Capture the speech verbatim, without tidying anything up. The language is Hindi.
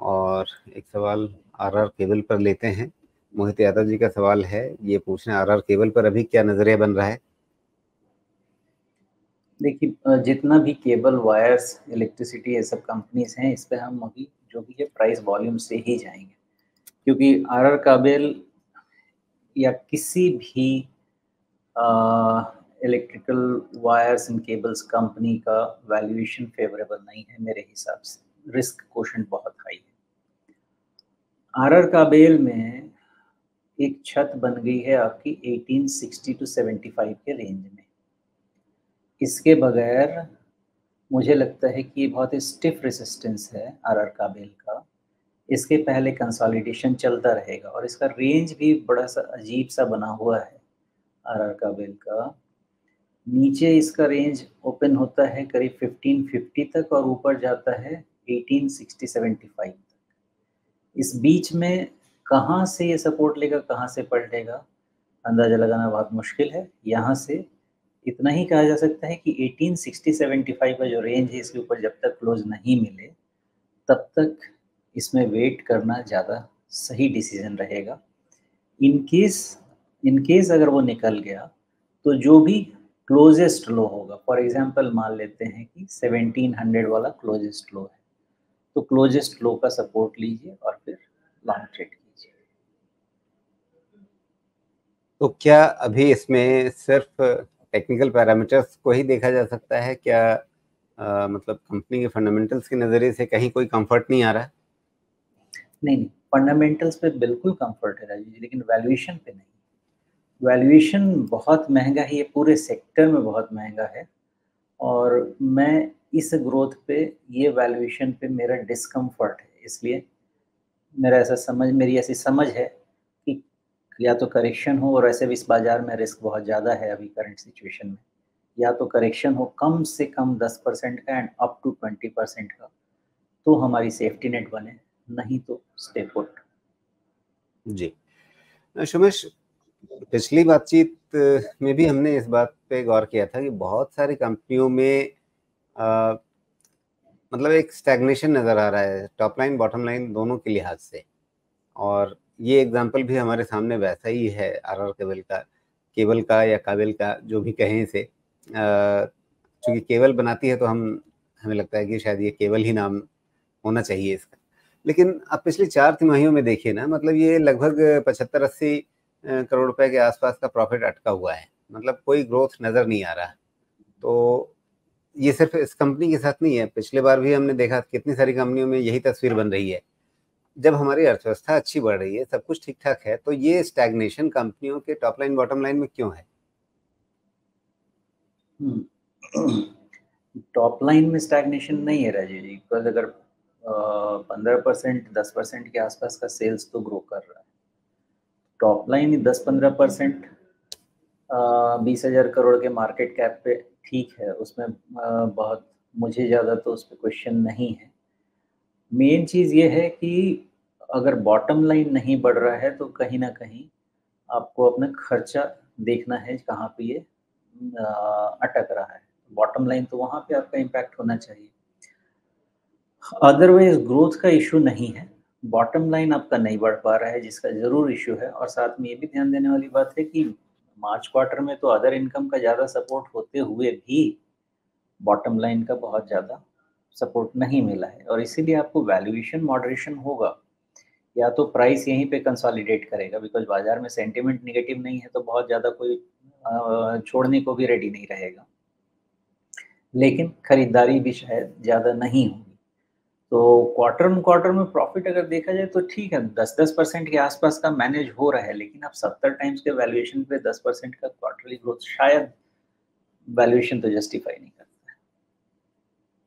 और एक सवाल आरआर केबल पर लेते हैं। मोहित यादव जी का सवाल है, ये पूछना आरआर केबल पर अभी क्या नजरिया बन रहा है। देखिए, जितना भी केबल वायर्स इलेक्ट्रिसिटी ये सब कंपनीज हैं, इस पे हम अभी जो भी है प्राइस वॉल्यूम से ही जाएंगे, क्योंकि आरआर केबल या किसी भी electrical wires and cables company का वैल्यूएशन फेवरेबल नहीं है मेरे हिसाब से। रिस्क क्वोशेंट बहुत हाई है। आरआर केबल में एक छत बन गई है आपकी अठारह सौ साठ टू पचहत्तर के रेंज में। इसके बगैर मुझे लगता है कि बहुत स्टिफ रेसिस्टेंस है आरआर केबल का। इसके पहले कंसोलिडेशन चलता रहेगा और इसका रेंज भी बड़ा सा अजीब सा बना हुआ है आरआर केबल का। नीचे इसका रेंज ओपन होता है करीब पंद्रह सौ पचास तक और ऊपर जाता है अठारह सौ साठ पचहत्तर तक। इस बीच में कहाँ से ये सपोर्ट लेगा, कहाँ से पलटेगा, अंदाज़ा लगाना बहुत मुश्किल है। यहाँ से इतना ही कहा जा सकता है कि अठारह सौ साठ पचहत्तर का जो रेंज है, इसके ऊपर जब तक क्लोज नहीं मिले तब तक इसमें वेट करना ज़्यादा सही डिसीजन रहेगा। इनकेस इनकेस अगर वो निकल गया तो जो भी क्लोजेस्ट लो होगा, फॉर एग्जांपल मान लेते हैं कि सत्रह सौ वाला क्लोजेस्ट लो है, तो क्लोजेस्ट लो का सपोर्ट लीजिए और फिर लॉन्ग ट्रेड कीजिए। तो क्या अभी इसमें सिर्फ टेक्निकल पैरामीटर्स को ही देखा जा सकता है? क्या आ, मतलब कंपनी के फंडामेंटल्स के नज़रिए से कहीं कोई कंफर्ट नहीं आ रहा है? नहीं नहीं, फंडामेंटल्स पे बिल्कुल कंफर्ट है राजू जी, लेकिन वैल्यूएशन पे नहीं। वैल्यूएशन बहुत महंगा है, ये पूरे सेक्टर में बहुत महंगा है और मैं इस ग्रोथ पे, ये वैल्यूएशन पे मेरा डिस्कम्फर्ट है। इसलिए मेरा ऐसा समझ मेरी ऐसी समझ है कि या तो करेक्शन हो, और ऐसे भी इस बाज़ार में रिस्क बहुत ज़्यादा है अभी करंट सिचुएशन में, या तो करेक्शन हो कम से कम दस परसेंट का and up to twenty percent का, तो हमारी सेफ्टी नेट बने, नहीं तो स्टे पुट। जी सुमेश, पिछली बातचीत में भी हमने इस बात पे गौर किया था कि बहुत सारी कंपनियों में आ, मतलब एक स्टैग्नेशन नज़र आ रहा है टॉप लाइन बॉटम लाइन दोनों के लिहाज से, और ये एग्जांपल भी हमारे सामने वैसा ही है आरआर केबल का केबल का या काबिल का, जो भी कहें इसे। चूँकि केबल बनाती है तो हम हमें लगता है कि शायद ये केबल ही नाम होना चाहिए इसका, लेकिन आप पिछले चार तिमाहियों में देखिए ना, मतलब ये लगभग पचहत्तर अस्सी करोड़ रुपए के आसपास का प्रॉफिट अटका हुआ है, मतलब कोई ग्रोथ नज़र नहीं आ रहा। तो ये सिर्फ इस कंपनी के साथ नहीं है, पिछले बार भी हमने देखा कितनी सारी कंपनियों में यही तस्वीर बन रही है। जब हमारी अर्थव्यवस्था अच्छी बढ़ रही है, सब कुछ ठीक ठाक है, तो ये स्टैग्नेशन कंपनियों के टॉप लाइन बॉटम लाइन में क्यों है? टॉप लाइन में स्टैग्नेशन नहीं है राजीव जी, बिकॉज अगर पंद्रह परसेंट दस परसेंट के आसपास का सेल्स तो ग्रो कर रहा है, टॉप लाइन दस पंद्रह परसेंट बीस हजार करोड़ के मार्केट कैप पे ठीक है, उसमें uh, बहुत मुझे ज़्यादा तो उस पर क्वेश्चन नहीं है। मेन चीज़ ये है कि अगर बॉटम लाइन नहीं बढ़ रहा है तो कहीं ना कहीं आपको अपना खर्चा देखना है कहाँ पे ये अटक रहा है। बॉटम लाइन तो वहाँ पे आपका इम्पैक्ट होना चाहिए, अदरवाइज ग्रोथ का इशू नहीं है, बॉटम लाइन आपका नहीं बढ़ पा रहा है, जिसका ज़रूर इशू है। और साथ में ये भी ध्यान देने वाली बात है कि मार्च क्वार्टर में तो अदर इनकम का ज़्यादा सपोर्ट होते हुए भी बॉटम लाइन का बहुत ज़्यादा सपोर्ट नहीं मिला है, और इसीलिए आपको वैल्यूएशन मॉडरेशन होगा, या तो प्राइस यहीं पे कंसोलिडेट करेगा, बिकॉज बाज़ार में सेंटिमेंट निगेटिव नहीं है तो बहुत ज़्यादा कोई छोड़ने को भी रेडी नहीं रहेगा, लेकिन खरीदारी भी शायद ज़्यादा नहीं होगी। तो क्वार्टर में क्वार्टर में प्रॉफिट अगर देखा जाए तो ठीक है, दस दस परसेंट के आसपास का मैनेज हो रहा है, लेकिन आप सत्तर टाइम्स के वैल्यूएशन पे दस परसेंट का क्वार्टरली ग्रोथ, शायद वैल्यूएशन तो जस्टिफाई नहीं करता।